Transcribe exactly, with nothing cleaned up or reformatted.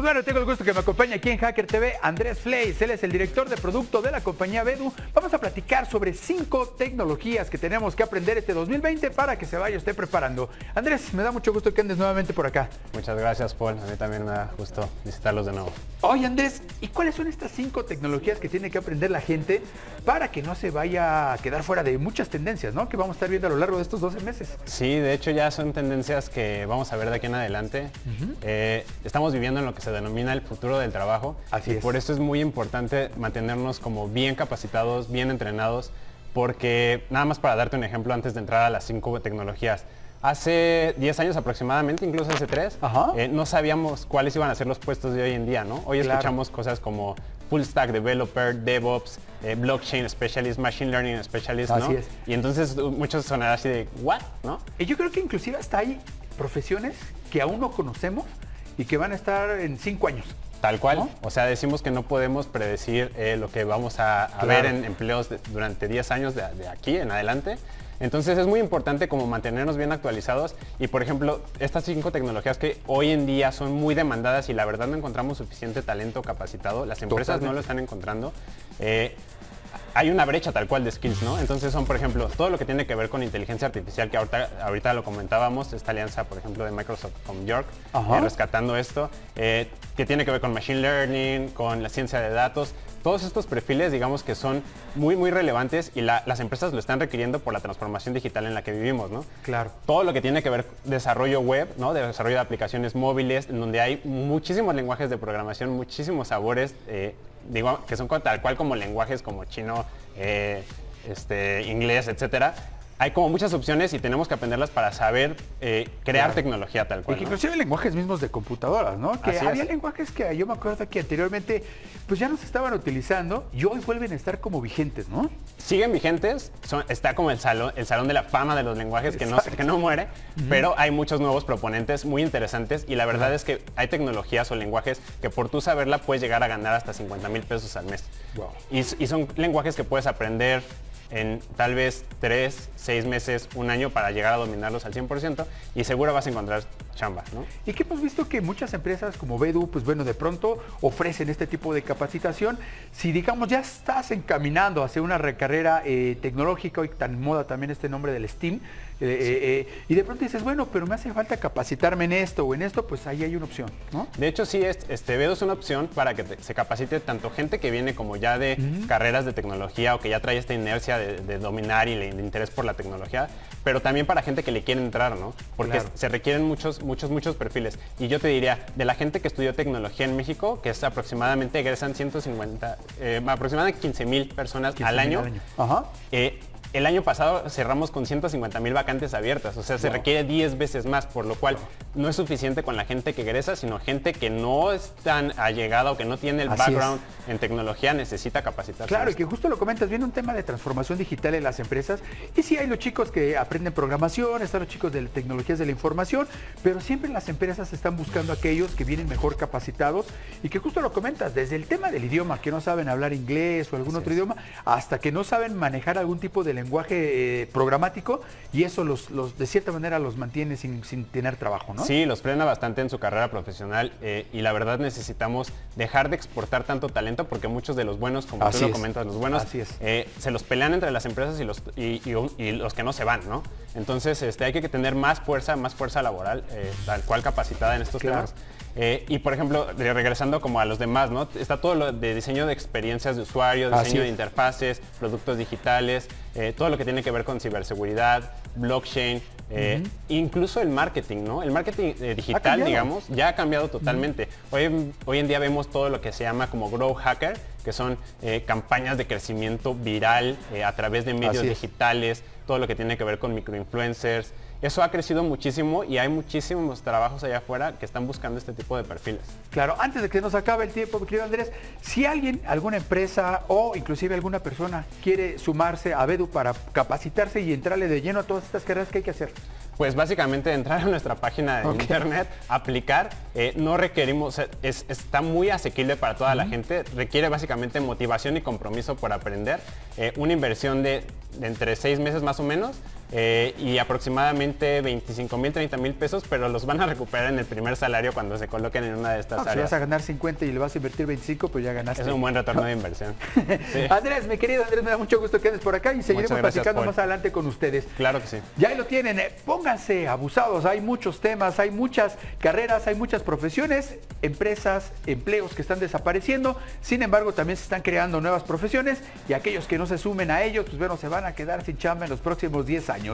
Bueno, tengo el gusto que me acompañe aquí en Hacker T V Andrés Fleiz. Él es el director de producto de la compañía Bedu. Vamos a platicar sobre cinco tecnologías que tenemos que aprender este dos mil veinte para que se vaya usted preparando. Andrés, me da mucho gusto que andes nuevamente por acá. Muchas gracias, Paul. A mí también me da gusto visitarlos de nuevo. Oye, Andrés, ¿y cuáles son estas cinco tecnologías que tiene que aprender la gente para que no se vaya a quedar fuera de muchas tendencias, ¿no?, que vamos a estar viendo a lo largo de estos doce meses? Sí, de hecho ya son tendencias que vamos a ver de aquí en adelante. Uh-huh. eh, estamos viviendo en lo que se Se denomina el futuro del trabajo. Así es. Por eso es muy importante mantenernos como bien capacitados, bien entrenados, porque nada más para darte un ejemplo antes de entrar a las cinco tecnologías. Hace diez años aproximadamente, incluso hace tres, eh, no sabíamos cuáles iban a ser los puestos de hoy en día, ¿no? Hoy claro. Escuchamos cosas como Full Stack Developer, DevOps, eh, Blockchain Specialist, Machine Learning Specialist, así ¿no? es. Y entonces muchos sonarán así de, ¿what? ¿No? Y yo creo que inclusive hasta hay profesiones que aún no conocemos y que van a estar en cinco años. Tal cual, ¿no? O sea, decimos que no podemos predecir eh, lo que vamos a, a claro. ver en empleos de, durante diez años de, de aquí en adelante. Entonces es muy importante como mantenernos bien actualizados y, por ejemplo, estas cinco tecnologías que hoy en día son muy demandadas y la verdad no encontramos suficiente talento capacitado, las empresas Totalmente. no lo están encontrando. Eh, Hay una brecha tal cual de skills, ¿no? Entonces son, por ejemplo, todo lo que tiene que ver con inteligencia artificial, que ahorita, ahorita lo comentábamos, esta alianza, por ejemplo, de Microsoft con York, eh, rescatando esto, eh, que tiene que ver con Machine Learning, con la ciencia de datos. Todos estos perfiles, digamos, que son muy, muy relevantes y la, las empresas lo están requiriendo por la transformación digital en la que vivimos, ¿no? Claro. Todo lo que tiene que ver con desarrollo web, ¿no?, de desarrollo de aplicaciones móviles, en donde hay muchísimos lenguajes de programación, muchísimos sabores, eh, digo, que son tal cual como lenguajes como chino, eh, este, inglés, etcétera. Hay como muchas opciones y tenemos que aprenderlas para saber eh, crear claro. tecnología tal cual. Y que inclusive ¿no? lenguajes mismos de computadoras, ¿no? Que Así había es. lenguajes que yo me acuerdo que anteriormente pues ya no se estaban utilizando y hoy vuelven a estar como vigentes, ¿no? Siguen vigentes, son, está como el salón, el salón de la fama de los lenguajes que no, que no muere, uh-huh. pero hay muchos nuevos proponentes muy interesantes y la verdad uh-huh. es que hay tecnologías o lenguajes que por tu saberla puedes llegar a ganar hasta cincuenta mil pesos al mes. Wow. Y, y son lenguajes que puedes aprender en tal vez tres, seis meses, un año para llegar a dominarlos al cien por ciento y seguro vas a encontrar chamba, ¿no? Y que hemos visto que muchas empresas como Bedu, pues bueno, de pronto ofrecen este tipo de capacitación. Si digamos ya estás encaminando hacia una recarrera eh, tecnológica, hoy tan moda también este nombre del STEM, eh, sí. eh, y de pronto dices, bueno, pero me hace falta capacitarme en esto o en esto, pues ahí hay una opción, ¿no? De hecho sí, es, este Bedu es una opción para que te, se capacite tanto gente que viene como ya de uh-huh. carreras de tecnología o que ya trae esta inercia De, de dominar y el interés por la tecnología, pero también para gente que le quiere entrar, ¿no? Porque claro. se requieren muchos, muchos, muchos perfiles. Y yo te diría, de la gente que estudió tecnología en México, que es aproximadamente, egresan ciento cincuenta, eh, aproximadamente quince mil personas al año. año. Ajá. Eh, el año pasado cerramos con ciento cincuenta mil vacantes abiertas, o sea, se wow. requiere diez veces más, por lo cual wow. no es suficiente con la gente que egresa, sino gente que no es tan allegada o que no tiene el Así background es. en tecnología, necesita capacitarse. Claro, y que justo lo comentas, viene un tema de transformación digital en las empresas, y sí hay los chicos que aprenden programación, están los chicos de tecnologías de la información, pero siempre las empresas están buscando aquellos que vienen mejor capacitados, y que justo lo comentas, desde el tema del idioma, que no saben hablar inglés o algún Así otro es. idioma, hasta que no saben manejar algún tipo de lenguaje eh, programático y eso los, los de cierta manera los mantiene sin, sin tener trabajo, ¿no? Sí, los frena bastante en su carrera profesional eh, y la verdad necesitamos dejar de exportar tanto talento porque muchos de los buenos, como Así tú es. lo comentas, los buenos Así es. eh, se los pelean entre las empresas y los, y, y, y los que no se van, ¿no? Entonces este, hay que tener más fuerza, más fuerza laboral, eh, tal cual capacitada en estos claro. temas. Eh, y por ejemplo, regresando como a los demás, ¿no? Está todo lo de diseño de experiencias de usuario, diseño de interfaces, productos digitales, eh, todo lo que tiene que ver con ciberseguridad, blockchain, eh, uh-huh. incluso el marketing, ¿no? El marketing eh, digital, digamos, ya ha cambiado totalmente. Uh-huh. Hoy, hoy en día vemos todo lo que se llama como Grow Hacker, que son eh, campañas de crecimiento viral eh, a través de medios digitales, todo lo que tiene que ver con microinfluencers. Eso ha crecido muchísimo y hay muchísimos trabajos allá afuera que están buscando este tipo de perfiles. Claro, antes de que nos acabe el tiempo, mi querido Andrés, si alguien, alguna empresa o inclusive alguna persona quiere sumarse a Bedu para capacitarse y entrarle de lleno a todas estas carreras, ¿qué hay que hacer? Pues básicamente entrar a nuestra página de okay. internet, aplicar, eh, no requerimos, es, está muy asequible para toda uh-huh. la gente, requiere básicamente motivación y compromiso por aprender, eh, una inversión de, de entre seis meses más o menos, eh, y aproximadamente veinticinco mil, treinta mil pesos, pero los van a recuperar en el primer salario cuando se coloquen en una de estas no, áreas. Si vas a ganar cincuenta y le vas a invertir veinticinco, pues ya ganaste. Es un buen retorno de inversión. Sí. Andrés, mi querido Andrés, me da mucho gusto que andes por acá y seguiremos gracias, platicando Paul. Más adelante con ustedes. Claro que sí. Ya ahí lo tienen, pónganse abusados, hay muchos temas, hay muchas carreras, hay muchas profesiones, empresas, empleos que están desapareciendo, sin embargo también se están creando nuevas profesiones y aquellos que no se sumen a ellos, pues bueno, se van a quedar sin chamba en los próximos diez años.